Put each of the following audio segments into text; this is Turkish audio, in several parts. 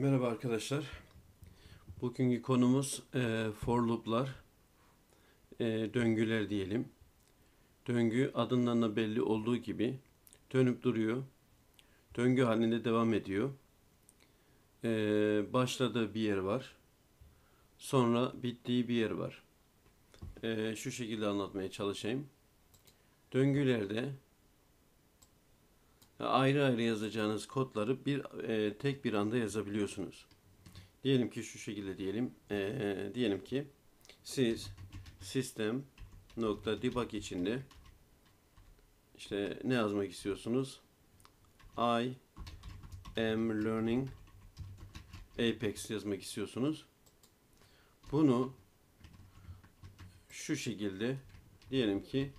Merhaba arkadaşlar. Bugünkü konumuz for loop'lar, döngüler diyelim. Döngü adından da belli olduğu gibi dönüp duruyor. Döngü halinde devam ediyor. Başladığı bir yer var. Sonra bittiği bir yer var. Şu şekilde anlatmaya çalışayım. Döngülerde ayrı ayrı yazacağınız kodları tek bir anda yazabiliyorsunuz. Diyelim ki şu şekilde diyelim ki siz system.debug içinde işte ne yazmak istiyorsunuz? I am learning Apex yazmak istiyorsunuz. Bunu şu şekilde diyelim ki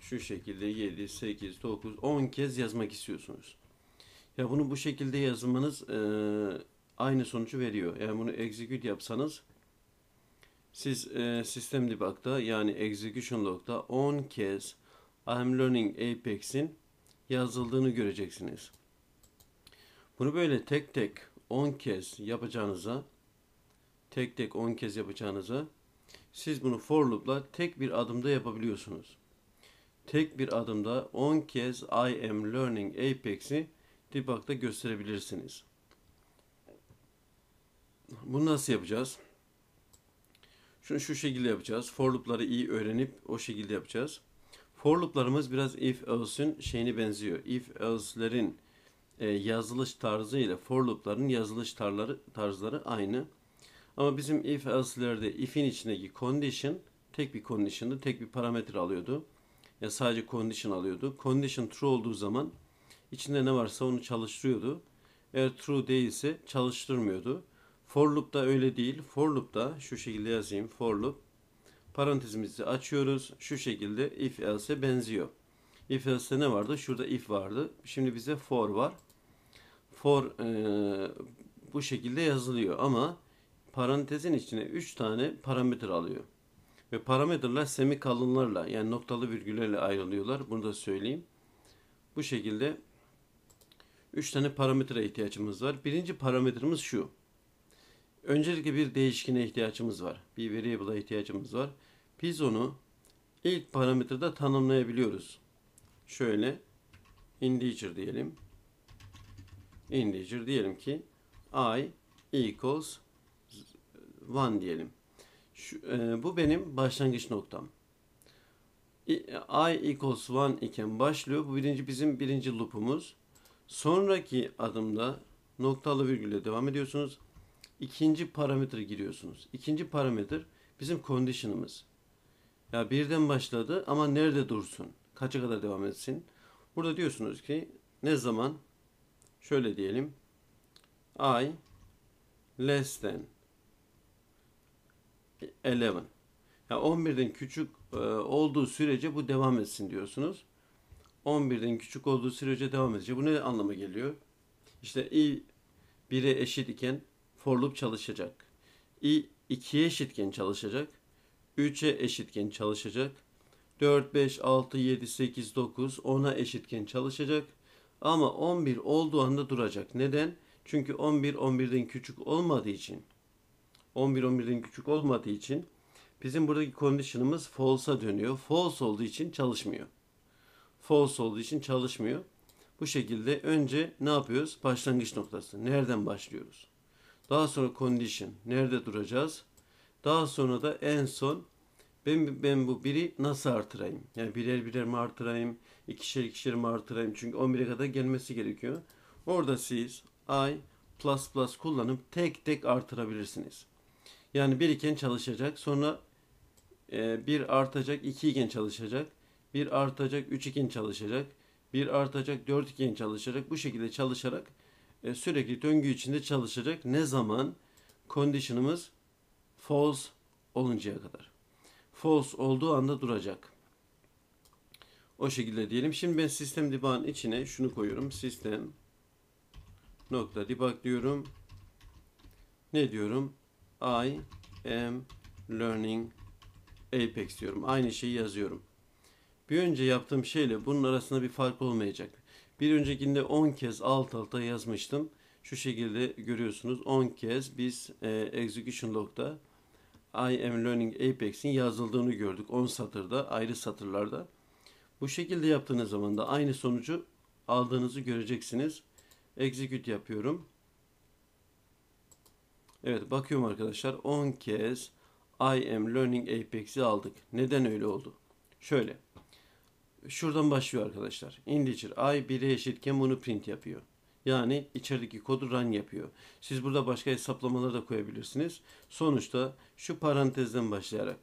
şu şekilde 7, 8, 9, 10 kez yazmak istiyorsunuz. Ya bunu bu şekilde yazmanız aynı sonucu veriyor. Yani bunu execute yapsanız siz sistem debug'da yani execution log'da 10 kez I am learning Apex'in yazıldığını göreceksiniz. Bunu böyle tek tek 10 kez yapacağınıza siz bunu for loop'la tek bir adımda yapabiliyorsunuz. Tek bir adımda 10 kez I am learning Apex'i debug'da gösterebilirsiniz. Bunu nasıl yapacağız? Şunu şu şekilde yapacağız. For loop'ları iyi öğrenip o şekilde yapacağız. For loop'larımız biraz if else'ün şeyine benziyor. If else'lerin yazılış tarzı ile for loop'ların yazılış tarzları aynı. Ama bizim if else'lerde if'in içindeki condition tek bir parametre alıyordu. Ya sadece condition alıyordu. Condition true olduğu zaman içinde ne varsa onu çalıştırıyordu. Eğer true değilse çalıştırmıyordu. For loop'da öyle değil. For loop'da şu şekilde yazayım. For loop parantezimizi açıyoruz. Şu şekilde if else'e benziyor. If else'de ne vardı? Şurada if vardı. Şimdi bize for var. For bu şekilde yazılıyor ama parantezin içine 3 tane parametre alıyor. Ve parametreler semikolonlarla yani noktalı virgüllerle ayrılıyorlar. Bunu da söyleyeyim. Bu şekilde 3 tane parametre ihtiyacımız var. Birinci parametremiz şu. Öncelikle bir değişkene ihtiyacımız var. Bir variable'a ihtiyacımız var. Biz onu ilk parametrede tanımlayabiliyoruz. Şöyle integer diyelim. Integer diyelim ki i equals 1 diyelim. Bu benim başlangıç noktam. I equals 1 iken başlıyor. Bu bizim birinci loop'umuz. Sonraki adımda noktalı virgülle devam ediyorsunuz. İkinci parametre giriyorsunuz. İkinci parametre bizim condition'ımız. Ya birden başladı ama nerede dursun? Kaça kadar devam etsin? Burada diyorsunuz ki ne zaman? Şöyle diyelim. I less than 11. Yani 11'den küçük olduğu sürece bu devam etsin diyorsunuz. 11'den küçük olduğu sürece devam edecek. Bu ne anlama geliyor? İşte i 1'e eşit iken for loop çalışacak. i 2'ye eşitken çalışacak. 3'e eşitken çalışacak. 4, 5, 6, 7, 8, 9, 10'a eşitken çalışacak. Ama 11 olduğu anda duracak. Neden? Çünkü 11, 11'den küçük olmadığı için. 11'den küçük olmadığı için bizim buradaki condition'ımız false'a dönüyor. False olduğu için çalışmıyor. Bu şekilde önce ne yapıyoruz? Başlangıç noktası. Nereden başlıyoruz? Daha sonra condition. Nerede duracağız? Daha sonra da en son ben bu biri nasıl artırayım? Yani birer birer mi artırayım? İkişer ikişer mi artırayım? Çünkü 11'e kadar gelmesi gerekiyor. Orada siz i ++ kullanıp tek tek artırabilirsiniz. Yani 1 iken çalışacak. Sonra 1 artacak. 2 iken çalışacak. 1 artacak. 3 iken çalışacak. 1 artacak. 4 iken çalışacak. Bu şekilde çalışarak sürekli döngü içinde çalışacak. Ne zaman? Condition'ımız false oluncaya kadar. False olduğu anda duracak. O şekilde diyelim. Şimdi ben sistem debug'ın içine şunu koyuyorum. System.debug diyorum. Ne diyorum? I am learning Apex diyorum. Aynı şeyi yazıyorum. Bir önce yaptığım şeyle bunun arasında bir fark olmayacak. Bir öncekinde 10 kez alt alta yazmıştım. şu şekilde görüyorsunuz. 10 kez biz execution log'da I am learning Apex'in yazıldığını gördük. 10 satırda, ayrı satırlarda. Bu şekilde yaptığınız zaman da aynı sonucu aldığınızı göreceksiniz. Execute yapıyorum. Evet, bakıyorum arkadaşlar. 10 kez I am learning Apex'i aldık. Neden öyle oldu? Şöyle. Şuradan başlıyor arkadaşlar. Integer i 1'e eşitken bunu print yapıyor. Yani içerideki kodu run yapıyor. Siz burada başka hesaplamalar da koyabilirsiniz. Sonuçta şu parantezden başlayarak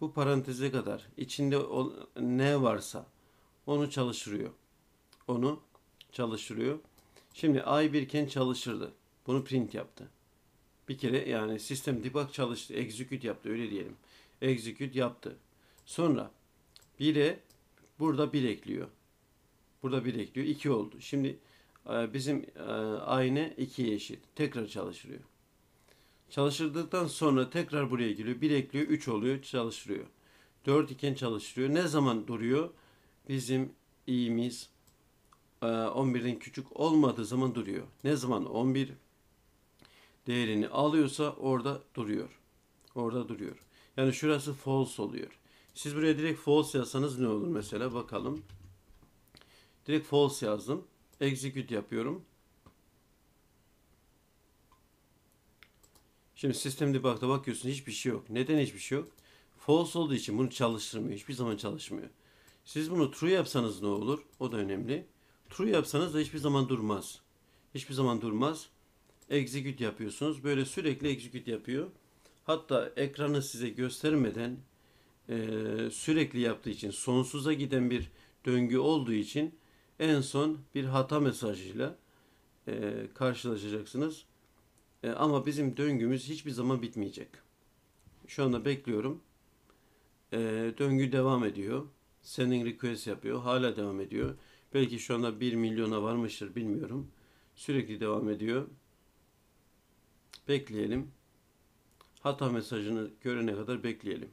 bu paranteze kadar içinde ne varsa onu çalıştırıyor. Şimdi i1 iken çalıştırdı. Bunu print yaptı. Bir kere yani sistem debug çalıştı. Execute yaptı. Öyle diyelim. Execute yaptı. Sonra 1'e burada 1 ekliyor. 2 oldu. Şimdi bizim aynı 2'ye eşit. Tekrar çalıştırıyor. Çalıştırdıktan sonra tekrar buraya giriyor. 1 ekliyor. 3 oluyor. Çalıştırıyor. 4 iken çalıştırıyor. Ne zaman duruyor? Bizim i'miz 11'den küçük olmadığı zaman duruyor. Ne zaman 11 değerini alıyorsa orada duruyor. Yani şurası false oluyor. Siz buraya direkt false yazsanız ne olur mesela? Bakalım. Direkt false yazdım. Execute yapıyorum. Şimdi sistem debug'da bakıyorsun hiçbir şey yok. Neden hiçbir şey yok? False olduğu için bunu çalıştırmıyor. Hiçbir zaman çalışmıyor. Siz bunu true yapsanız ne olur? O da önemli. True yapsanız da hiçbir zaman durmaz. Execute yapıyorsunuz. Böyle sürekli execute yapıyor. Hatta ekranı size göstermeden sürekli yaptığı için sonsuza giden bir döngü olduğu için en son bir hata mesajıyla karşılaşacaksınız. Ama bizim döngümüz hiçbir zaman bitmeyecek. Şu anda bekliyorum. Döngü devam ediyor. Sending request yapıyor. Hala devam ediyor. Belki şu anda 1 milyona varmıştır bilmiyorum. Sürekli devam ediyor. Bekleyelim. Hata mesajını görene kadar bekleyelim.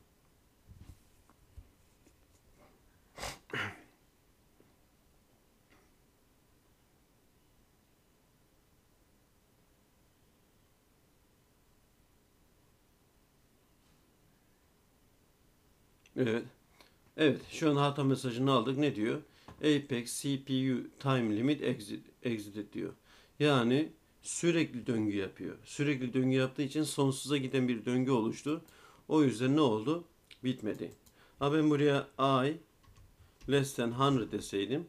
Evet. Şu an hata mesajını aldık. Ne diyor? Apex CPU time limit exit diyor. Yani sürekli döngü yapıyor. Sürekli döngü yaptığı için sonsuza giden bir döngü oluştu. O yüzden ne oldu? Bitmedi. Ha, ben buraya I less than 100 deseydim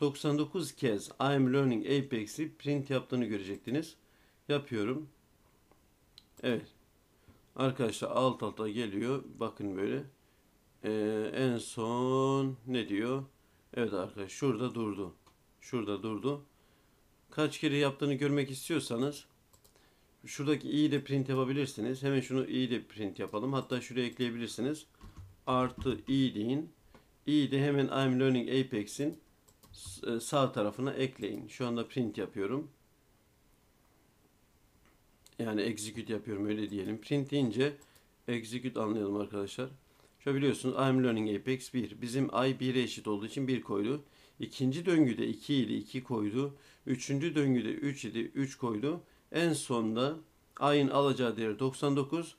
99 kez I am learning Apex'i print yaptığını görecektiniz. Yapıyorum. Evet. Arkadaşlar alt alta geliyor. Bakın böyle. En son ne diyor? Evet arkadaşlar şurada durdu. Kaç kere yaptığını görmek istiyorsanız şuradaki i'yi de print yapabilirsiniz. Hemen şunu i'yi de print yapalım. Hatta şuraya ekleyebilirsiniz. Artı i deyin. İ'yi de hemen I'm learning Apex'in sağ tarafına ekleyin. Şu anda print yapıyorum. Yani execute yapıyorum öyle diyelim. Print deyince execute anlayalım arkadaşlar. Şöyle biliyorsunuz I'm learning Apex 1. Bizim i 1'e eşit olduğu için 1 koydu. İkinci döngüde 2 ile 2 koydu. Üçüncü döngüde 3 ile 3 koydu. En sonda i'nin alacağı değer 99.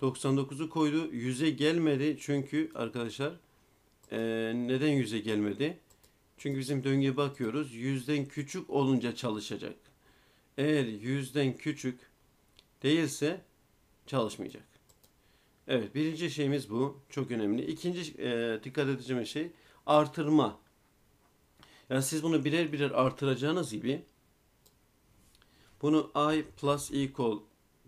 99'u koydu. 100'e gelmedi çünkü arkadaşlar neden 100'e gelmedi? Çünkü bizim döngüye bakıyoruz. 100'den küçük olunca çalışacak. Eğer 100'den küçük değilse çalışmayacak. Evet, birinci şeyimiz bu. Çok önemli. İkinci dikkat edeceğim şey artırma. Yani siz bunu birer birer artıracağınız gibi bunu i plus equal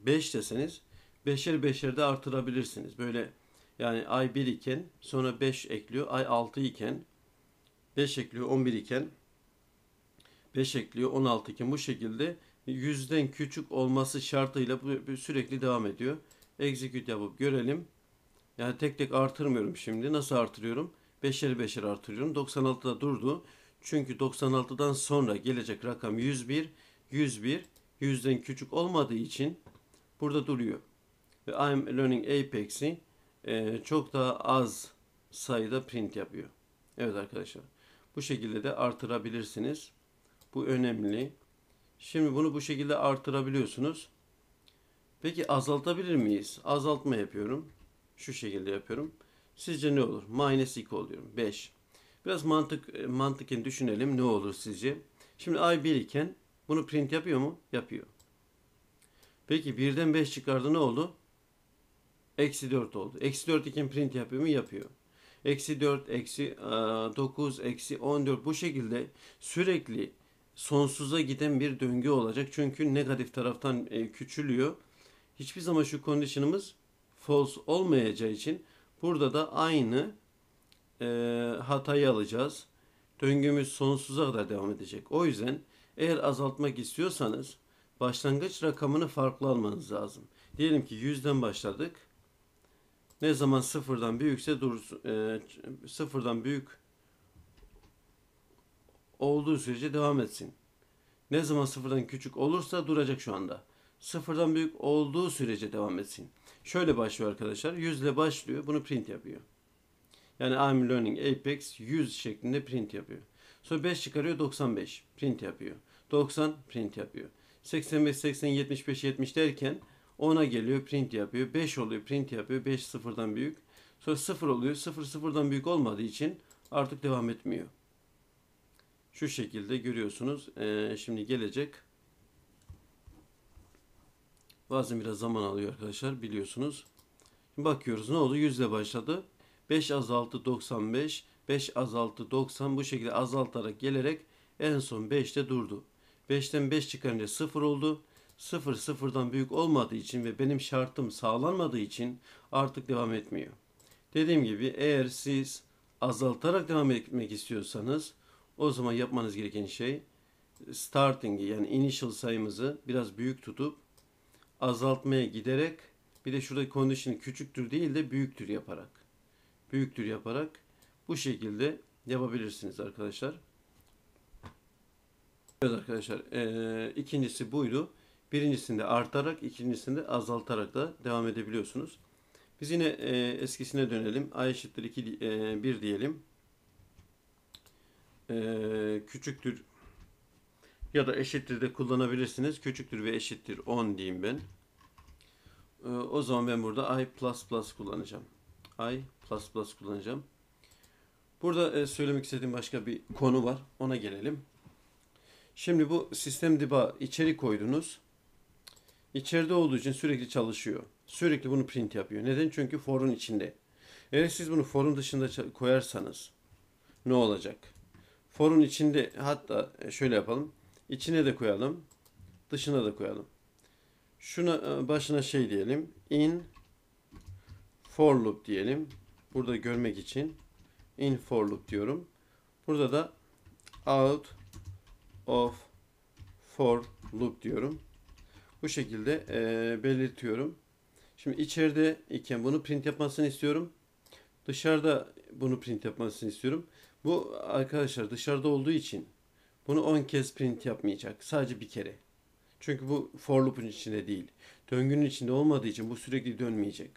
5 deseniz 5'er 5'er de artırabilirsiniz. Böyle yani i 1 iken sonra 5 ekliyor. i 6 iken 5 ekliyor. 11 iken 5 ekliyor. 16 iken bu şekilde 100'den küçük olması şartıyla bu sürekli devam ediyor. Execute yapıp görelim. Yani tek tek artırmıyorum şimdi. Nasıl artırıyorum? 5'er 5'er artırıyorum. 96'da durdu. Çünkü 96'dan sonra gelecek rakam 101. 100'den küçük olmadığı için burada duruyor. Ve I'm learning Apex'i çok daha az sayıda print yapıyor. Evet arkadaşlar. Bu şekilde de artırabilirsiniz. Bu önemli. Şimdi bunu bu şekilde artırabiliyorsunuz. Peki azaltabilir miyiz? Azaltma yapıyorum. Şu şekilde yapıyorum. Sizce ne olur? -2 oluyorum. 5. Biraz mantıken düşünelim. Ne olur sizce? Şimdi ay 1 iken bunu print yapıyor mu? Yapıyor. Peki 1'den 5 çıkardı, ne oldu? -4 oldu. -4 iken print yapıyor mu? Yapıyor. -4, -9, -14 bu şekilde sürekli sonsuza giden bir döngü olacak. Çünkü negatif taraftan küçülüyor. Hiçbir zaman şu condition'ımız false olmayacağı için burada da aynı hatayı alacağız. Döngümüz sonsuza kadar devam edecek. O yüzden eğer azaltmak istiyorsanız başlangıç rakamını farklı almanız lazım. Diyelim ki 100'den başladık. Ne zaman sıfırdan büyükse dursun, sıfırdan büyük olduğu sürece devam etsin. Ne zaman sıfırdan küçük olursa duracak şu anda. Sıfırdan büyük olduğu sürece devam etsin. Şöyle başlıyor arkadaşlar. 100 ile başlıyor. Bunu print yapıyor. Yani I'm learning Apex 100 şeklinde print yapıyor. Sonra 5 çıkarıyor. 95 print yapıyor. 90 print yapıyor. 85, 80, 75, 70 derken 10'a geliyor, print yapıyor. 5 oluyor, print yapıyor. 5 sıfırdan büyük. Sonra 0 oluyor. 0 sıfırdan büyük olmadığı için artık devam etmiyor. Şu şekilde görüyorsunuz. Şimdi gelecek. Bazen biraz zaman alıyor arkadaşlar, biliyorsunuz. Şimdi bakıyoruz, ne oldu? 100 ile başladı. 5 azaltı 95. 5 azaltı 90. Bu şekilde azaltarak gelerek en son 5'te durdu. 5'ten 5 çıkarınca 0 oldu. 0 sıfırdan büyük olmadığı için ve benim şartım sağlanmadığı için artık devam etmiyor. Dediğim gibi eğer siz azaltarak devam etmek istiyorsanız o zaman yapmanız gereken şey starting'i, yani initial sayımızı biraz büyük tutup azaltmaya giderek, bir de şurada condition'ı küçüktür değil de büyüktür yaparak bu şekilde yapabilirsiniz arkadaşlar. Evet arkadaşlar, ikincisi buydu. Birincisinde artarak, ikincisinde azaltarak da devam edebiliyorsunuz. Biz yine eskisine dönelim. I eşittir 1 diyelim. Küçüktür ya da eşittir de kullanabilirsiniz. Küçüktür ve eşittir 10 diyeyim ben. O zaman ben burada I++ kullanacağım. I++ kullanacağım. Burada söylemek istediğim başka bir konu var. Ona gelelim. Şimdi bu sistem diba içeri koydunuz. İçeride olduğu için sürekli çalışıyor. Sürekli bunu print yapıyor. Neden? Çünkü for'un içinde. Eğer siz bunu for'un dışında koyarsanız ne olacak? For'un içinde, hatta şöyle yapalım. İçine de koyalım. Dışına da koyalım. Şuna başına şey diyelim. In for loop diyelim. Burada görmek için in for loop diyorum. Burada da out of for loop diyorum. Bu şekilde belirtiyorum. Şimdi içeride iken bunu print yapmasını istiyorum. Dışarıda bunu print yapmasını istiyorum. Bu arkadaşlar dışarıda olduğu için bunu 10 kez print yapmayacak. Sadece bir kere. Çünkü bu for loop'un içinde değil. Döngünün içinde olmadığı için bu sürekli dönmeyecek.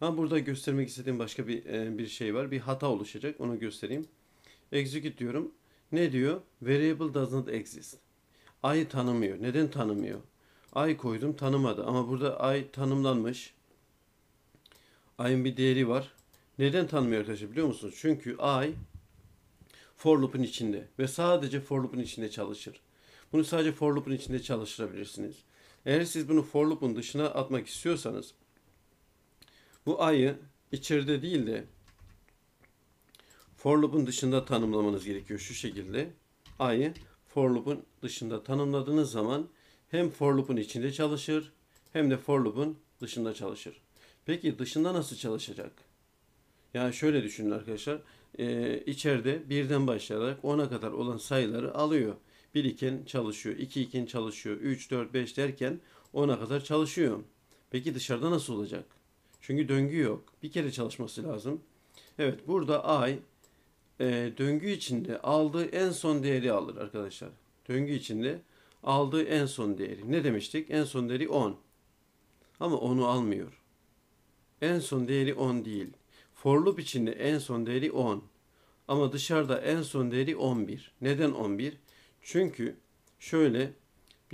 Ama burada göstermek istediğim başka bir şey var. Bir hata oluşacak. Onu göstereyim. Execute diyorum. Ne diyor? Variable does not exist. I'yi tanımıyor. Neden tanımıyor? I koydum, tanımadı. Ama burada I tanımlanmış. I'ın bir değeri var. Neden tanımıyor arkadaşlar biliyor musunuz? Çünkü I for loop'un içinde ve sadece for loop'un içinde çalışır. Bunu sadece for loop'un içinde çalıştırabilirsiniz. Eğer siz bunu for loop'un dışına atmak istiyorsanız bu I'yi içeride değil de for loop'un dışında tanımlamanız gerekiyor. Şu şekilde I'yi for loop'un dışında tanımladığınız zaman hem for loop'un içinde çalışır hem de for loop'un dışında çalışır. Peki dışında nasıl çalışacak? Yani şöyle düşünün arkadaşlar. İçeride birden başlayarak 10'a kadar olan sayıları alıyor. 1 iken çalışıyor, 2 iken çalışıyor, 3, 4, 5 derken 10'a kadar çalışıyor. Peki dışarıda nasıl olacak? Çünkü döngü yok. Bir kere çalışması lazım. Evet, burada I döngü içinde aldığı en son değeri alır arkadaşlar. Döngü içinde aldığı en son değeri. Ne demiştik? En son değeri 10. Ama 10'u almıyor. En son değeri 10 değil. For loop içinde en son değeri 10. Ama dışarıda en son değeri 11. Neden 11? Çünkü şöyle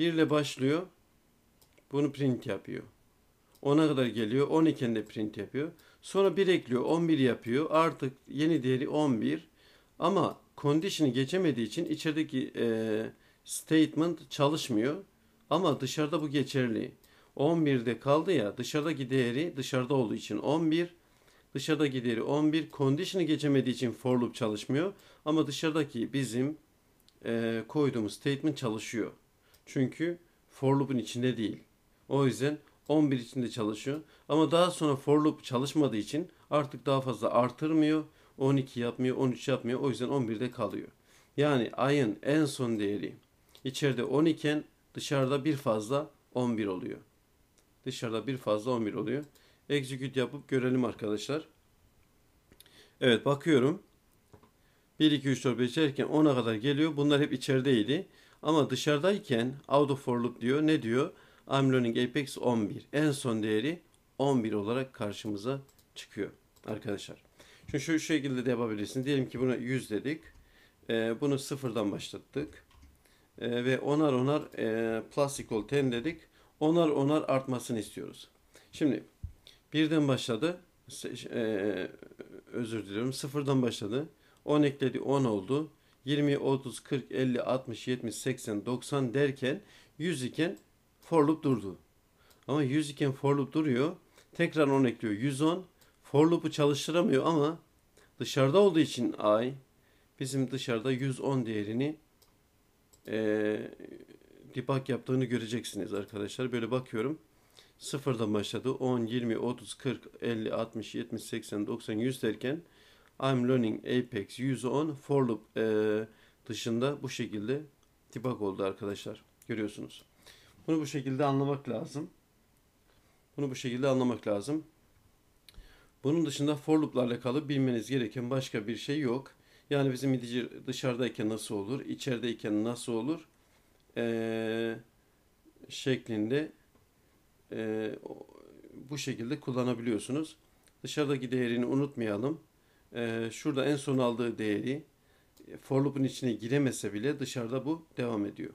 1 ile başlıyor. Bunu print yapıyor. 10'a kadar geliyor. 12'den de print yapıyor. Sonra 1 ekliyor. 11 yapıyor. Artık yeni değeri 11. Ama condition'ı geçemediği için içerideki statement çalışmıyor. Ama dışarıda bu geçerli. 11'de kaldı ya. Dışarıdaki değeri dışarıda olduğu için 11. Dışarıdaki değeri 11. Condition'ı geçemediği için for loop çalışmıyor. Ama dışarıdaki bizim koyduğumuz statement çalışıyor. Çünkü for loop'un içinde değil. O yüzden 11 içinde çalışıyor. Ama daha sonra for loop çalışmadığı için artık daha fazla artırmıyor. 12 yapmıyor, 13 yapmıyor. O yüzden 11'de kalıyor. Yani i'ın en son değeri içeride 12'en dışarıda bir fazla 11 oluyor. Dışarıda bir fazla 11 oluyor. Execute yapıp görelim arkadaşlar. Evet, bakıyorum. 1, 2, 3, 4, 5 derken 10'a kadar geliyor. Bunlar hep içerideydi. Ama dışarıdayken out of for loop diyor. Ne diyor? I'm learning Apex 11. En son değeri 11 olarak karşımıza çıkıyor arkadaşlar. Şimdi şu şekilde de yapabilirsiniz. Diyelim ki buna 100 dedik. Bunu sıfırdan başlattık. Ve onar plus equal 10 dedik. Onar artmasını istiyoruz. Şimdi birden başladı. Özür diliyorum. Sıfırdan başladı. 10 ekledi 10 oldu. 20, 30, 40, 50, 60, 70, 80, 90 derken 100 iken for loop durdu. Ama 100 iken for loop duruyor. Tekrar 10 ekliyor. 110. For loop'u çalıştıramıyor ama dışarıda olduğu için i bizim dışarıda 110 değerini debug yaptığını göreceksiniz arkadaşlar. Böyle bakıyorum. Sıfırdan başladı. 10, 20, 30, 40, 50, 60, 70, 80, 90, 100 derken I'm learning Apex 110 for loop dışında bu şekilde debug oldu arkadaşlar. Görüyorsunuz. Bunu bu şekilde anlamak lazım. Bunun dışında for loop'la alakalı bilmeniz gereken başka bir şey yok. Yani bizim integer dışarıdayken nasıl olur, içerideyken nasıl olur şeklinde bu şekilde kullanabiliyorsunuz. Dışarıdaki değerini unutmayalım. Şurada en son aldığı değeri for loop'un içine giremese bile dışarıda bu devam ediyor.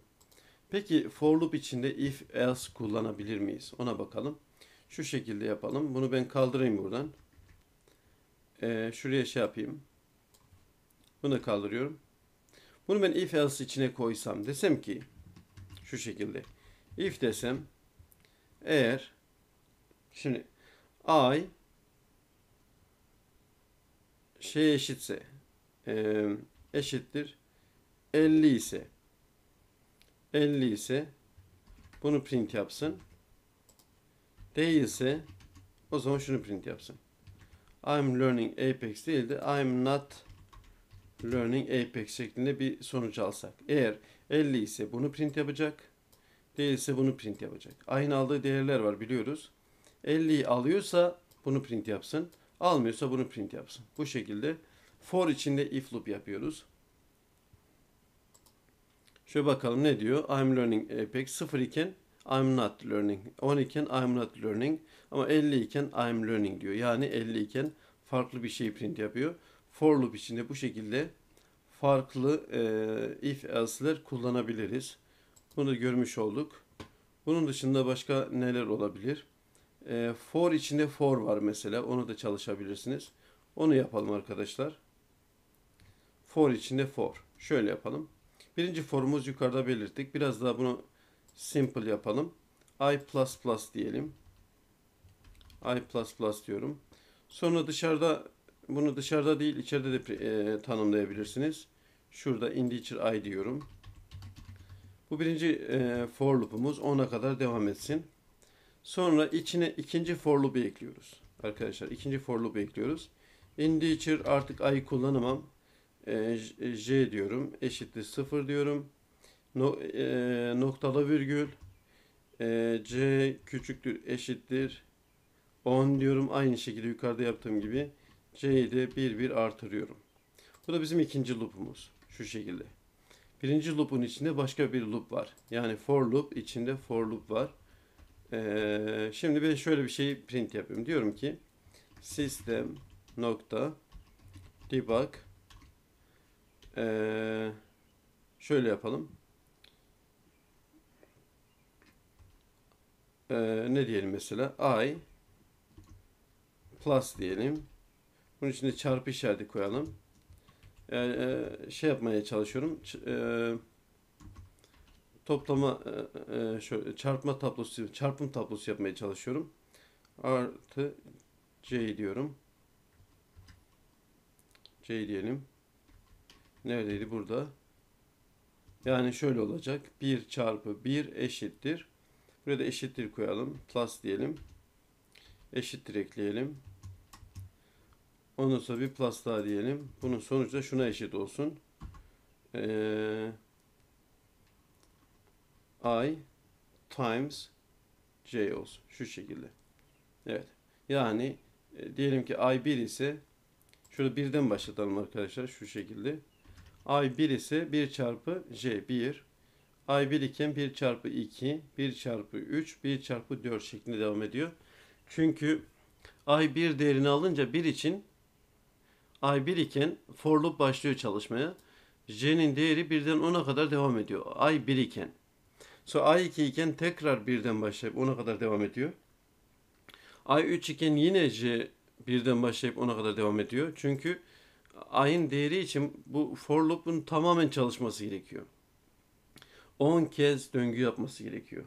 Peki for loop içinde if else kullanabilir miyiz? Ona bakalım. Şu şekilde yapalım. Bunu ben kaldırayım buradan. Şuraya şey yapayım. Bunu kaldırıyorum. Bunu ben if else içine koysam, desem ki şu şekilde. If desem eğer şimdi i şey eşitse eşittir 50 ise bunu print yapsın. Değilse o zaman şunu print yapsın. I'm learning Apex değil de I'm not learning Apex şeklinde bir sonuç alsak. Eğer 50 ise bunu print yapacak. Değilse bunu print yapacak. Aynı aldığı değerler var biliyoruz. 50'yi alıyorsa bunu print yapsın. Almıyorsa bunu print yapsın. Bu şekilde for içinde if loop yapıyoruz. Şöyle bakalım ne diyor? I'm learning Apex 0 iken I'm not learning. 10 iken I'm not learning. Ama 50 iken I'm learning diyor. Yani 50 iken farklı bir şey print yapıyor. For loop içinde bu şekilde farklı if else'ler kullanabiliriz. Bunu görmüş olduk. Bunun dışında başka neler olabilir? For içinde for var mesela. Onu da çalışabilirsiniz. Onu yapalım arkadaşlar. For içinde for. Şöyle yapalım. Birinci formumuz yukarıda belirttik. Biraz daha bunu simple yapalım. I++ diyelim. I++ diyorum. Sonra dışarıda, bunu dışarıda değil içeride de tanımlayabilirsiniz. Şurada integer i diyorum. Bu birinci for loop'umuz 10'a kadar devam etsin. Sonra içine ikinci for loop'u ekliyoruz. Arkadaşlar ikinci for loop'u ekliyoruz. Integer artık i'yi kullanamam. J diyorum. Eşittir 0 diyorum. Noktalı virgül. C küçüktür eşittir 10 diyorum. Aynı şekilde yukarıda yaptığım gibi. C'yi de bir artırıyorum. Bu da bizim ikinci loop'umuz. Şu şekilde. Birinci loop'un içinde başka bir loop var. Yani for loop içinde for loop var. Şimdi ben şöyle bir şey print yapıyorum. Diyorum ki system.debug şöyle yapalım. ne diyelim mesela I plus diyelim. Bunun içinde çarpı işareti koyalım. Yani şey yapmaya çalışıyorum. Toplama şöyle çarpma tablosu, çarpım tablosu yapmaya çalışıyorum. Artı C diyorum. C diyelim. Neredeydi? Burada. Yani şöyle olacak. 1 çarpı 1 eşittir. Buraya da eşittir koyalım. Plus diyelim. Eşittir ekleyelim. Ondan sonra bir plus daha diyelim. Bunun sonucu da şuna eşit olsun. I times C olsun. Şu şekilde. Evet. Yani diyelim ki I 1 ise şöyle birden başlatalım arkadaşlar. Şu şekilde. I 1 ise 1 çarpı J 1. I 1 iken 1 çarpı 2, 1 çarpı 3, 1 çarpı 4 şeklinde devam ediyor. Çünkü I 1 değerini alınca 1 için I 1 iken for loop başlıyor çalışmaya. J'nin değeri 1'den 10'a kadar devam ediyor. I 1 iken. Sonra I 2 iken tekrar 1'den başlayıp 10'a kadar devam ediyor. I 3 iken yine J 1'den başlayıp 10'a kadar devam ediyor. Çünkü I'nin değeri için bu for loop'un tamamen çalışması gerekiyor. 10 kez döngü yapması gerekiyor.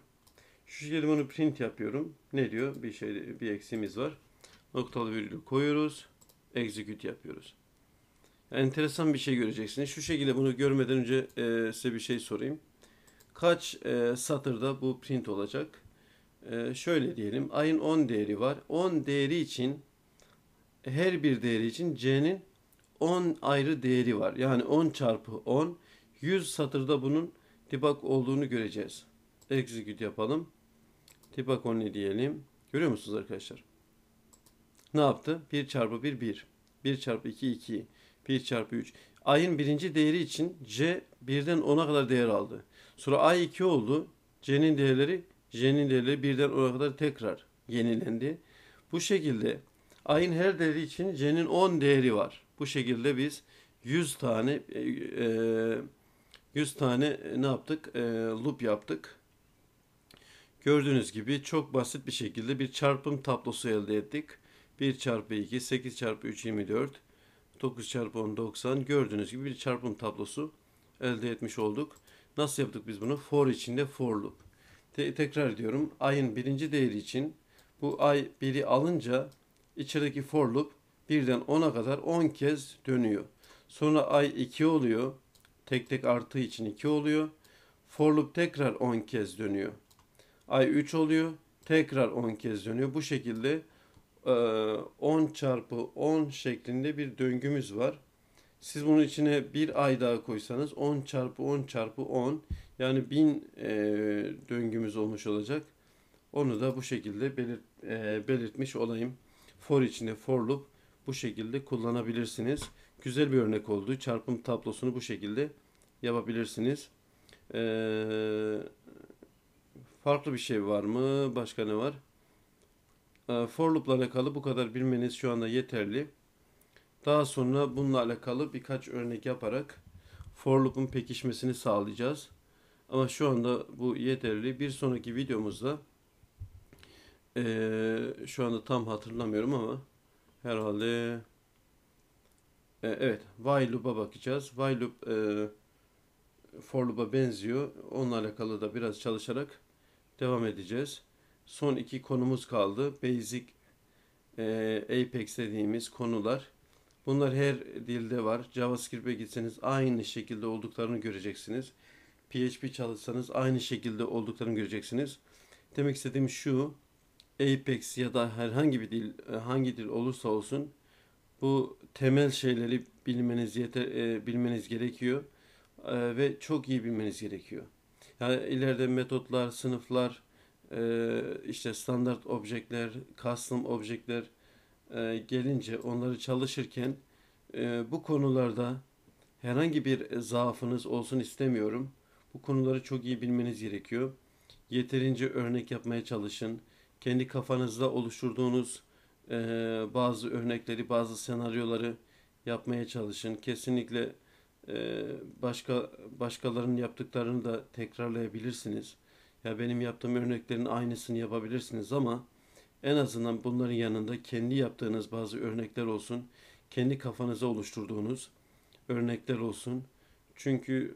Şu şekilde bunu print yapıyorum. Ne diyor? Bir eksiğimiz var. Noktalı virgülü koyuyoruz. Execute yapıyoruz. Yani enteresan bir şey göreceksiniz. Şu şekilde bunu görmeden önce size bir şey sorayım. Kaç satırda bu print olacak? Şöyle diyelim. I'nin 10 değeri var. 10 değeri için her bir değeri için C'nin 10 ayrı değeri var. Yani 10 çarpı 10. 100 satırda bunun debug olduğunu göreceğiz. Execute yapalım. Debug only diyelim. Görüyor musunuz arkadaşlar? Ne yaptı? 1 çarpı 1 1. 1 çarpı 2 2. 1 çarpı 3. I'nin birinci değeri için C 1'den 10'a kadar değer aldı. Sonra I 2 oldu. J'nin değerleri 1'den 10'a kadar tekrar yenilendi. Bu şekilde I'nin her değeri için C'nin 10 değeri var. Bu şekilde biz 100 tane ne yaptık? Loop yaptık. Gördüğünüz gibi çok basit bir şekilde bir çarpım tablosu elde ettik. 1 çarpı 2, 8 çarpı 3, 24, 9 çarpı 10, 90. Gördüğünüz gibi bir çarpım tablosu elde etmiş olduk. Nasıl yaptık biz bunu? For içinde for loop. Tekrar ediyorum. I'nin birinci değeri için bu I 1'i alınca içerideki for loop 1'den 10'a kadar 10 kez dönüyor. Sonra I 2 oluyor. Tek tek artı için 2 oluyor. For loop tekrar 10 kez dönüyor. I 3 oluyor. Tekrar 10 kez dönüyor. Bu şekilde 10 çarpı 10 şeklinde bir döngümüz var. Siz bunun içine bir ay daha koysanız 10 çarpı 10 çarpı 10 yani 1000 döngümüz olmuş olacak. Onu da bu şekilde belirtmiş olayım. For içinde for loop bu şekilde kullanabilirsiniz. Güzel bir örnek oldu. Çarpım tablosunu bu şekilde yapabilirsiniz. Farklı bir şey var mı? Başka ne var? For loop'la alakalı bu kadar bilmeniz şu anda yeterli. Daha sonra bununla alakalı birkaç örnek yaparak for loop'un pekişmesini sağlayacağız. Ama şu anda bu yeterli. Bir sonraki videomuzda şu anda tam hatırlamıyorum ama herhalde evet while loop'a bakacağız. While loop for loop'a benziyor. Onunla alakalı da biraz çalışarak devam edeceğiz. Son iki konumuz kaldı. Basic, Apex dediğimiz konular. Bunlar her dilde var. JavaScript'e gitseniz aynı şekilde olduklarını göreceksiniz. PHP çalışsanız aynı şekilde olduklarını göreceksiniz. Demek istediğim şu. Apex ya da herhangi bir dil, hangi dil olursa olsun bu temel şeyleri bilmeniz gerekiyor. Ve çok iyi bilmeniz gerekiyor. Yani ileride metotlar, sınıflar, işte standart objektler, custom objektler gelince onları çalışırken bu konularda herhangi bir zaafınız olsun istemiyorum. Bu konuları çok iyi bilmeniz gerekiyor. Yeterince örnek yapmaya çalışın. Kendi kafanızda oluşturduğunuz bazı örnekleri, bazı senaryoları yapmaya çalışın. Kesinlikle başkalarının yaptıklarını da tekrarlayabilirsiniz. Ya benim yaptığım örneklerin aynısını yapabilirsiniz ama en azından bunların yanında kendi yaptığınız bazı örnekler olsun. Kendi kafanıza oluşturduğunuz örnekler olsun. Çünkü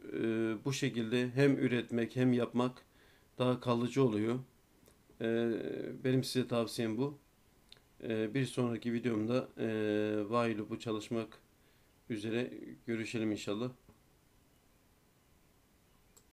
bu şekilde hem üretmek hem yapmak daha kalıcı oluyor. Benim size tavsiyem bu. Bir sonraki videomda while loop'u çalışmak üzere görüşelim inşallah.